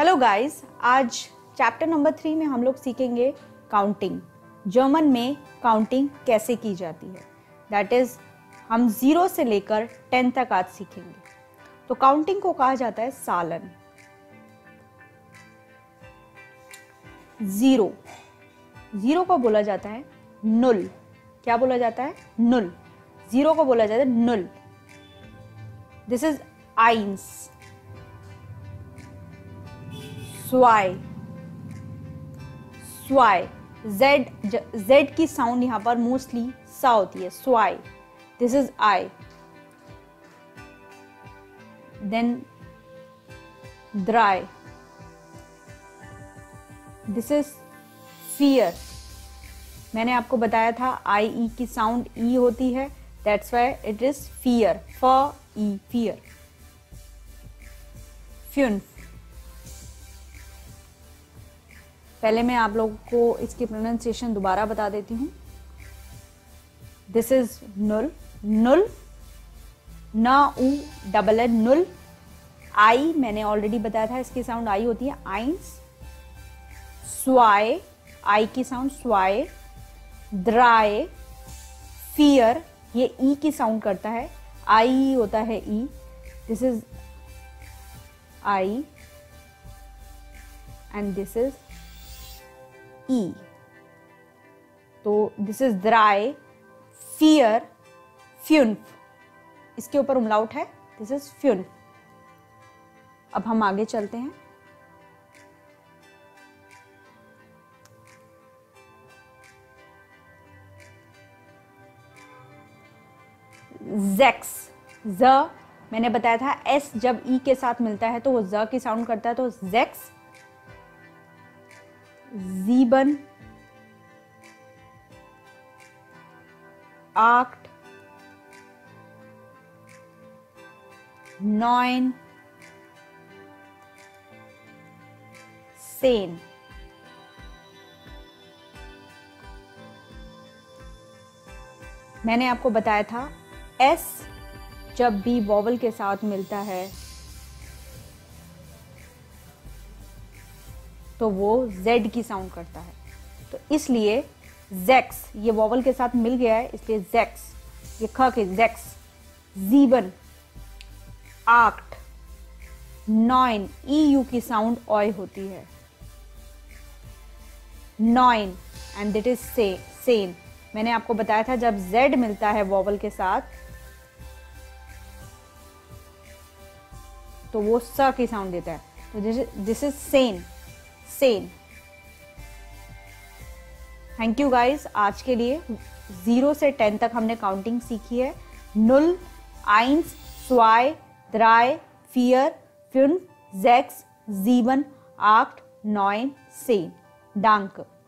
Hello guys, आज chapter number 3 में हम लोग सीखेंगे काउंटिंग। जर्मन में काउंटिंग कैसे की जाती है, दैट इज हम 0 से लेकर 10 तक आज सीखेंगे। तो काउंटिंग को कहा जाता है सालन। 0 को बोला जाता है नुल। क्या बोला जाता है? नुल। 0 को बोला जाता है नुल। दिस इज आइंस, स्वाय, स्वाय। जेड की साउंड यहाँ पर मोस्टली सा होती है, स्वाय। This is I. देन द्राय, दिस इज फियर। मैंने आपको बताया था आई ई की साउंड ई होती है, दैट्स वाई इट इज फियर, फ ई, फियर। फ्यून, पहले मैं आप लोगों को इसकी प्रोनाउंसिएशन दोबारा बता देती हूँ। दिस इज नुल, नुल, न ऊ डबल एन, नुल। आई मैंने ऑलरेडी बताया था इसकी साउंड आई होती है, आइंस। स्वाय, आई की साउंड स्वाय। द्राय, फियर, ये ई की साउंड करता है, आई होता है E. This is I and this is E. तो दिस इज द्राय, फियर, फ्यून्फ। इसके ऊपर उमलाउट है, दिस इज फ्यून्फ। अब हम आगे चलते हैं। जेक्स, ज मैंने बताया था एस जब ई के साथ मिलता है तो वो ज की साउंड करता है, तो जेक्स। जीबन, आठ, नॉइन, सेन। मैंने आपको बताया था एस जब भी वॉवल के साथ मिलता है तो वो Z की साउंड करता है, तो इसलिए जेक्स, ये वॉवल के साथ मिल गया है, इसलिए जेक्स, ये ख के जेक्स। जीवन, आठ, नॉइन, ई यू की साउंड ऑय होती है, नॉइन एंड इट इज सेन। मैंने आपको बताया था जब Z मिलता है वॉवल के साथ तो वो स की साउंड देता है, तो दिस इज सेन, सेन। थैंक यू गाइज, आज के लिए 0 से 10 तक हमने काउंटिंग सीखी है। नुल, आइंस, स्वाय, द्राय, फियर, फ्यून, जेक्स, जीवन, आठ, नॉइन, सेन, डांक।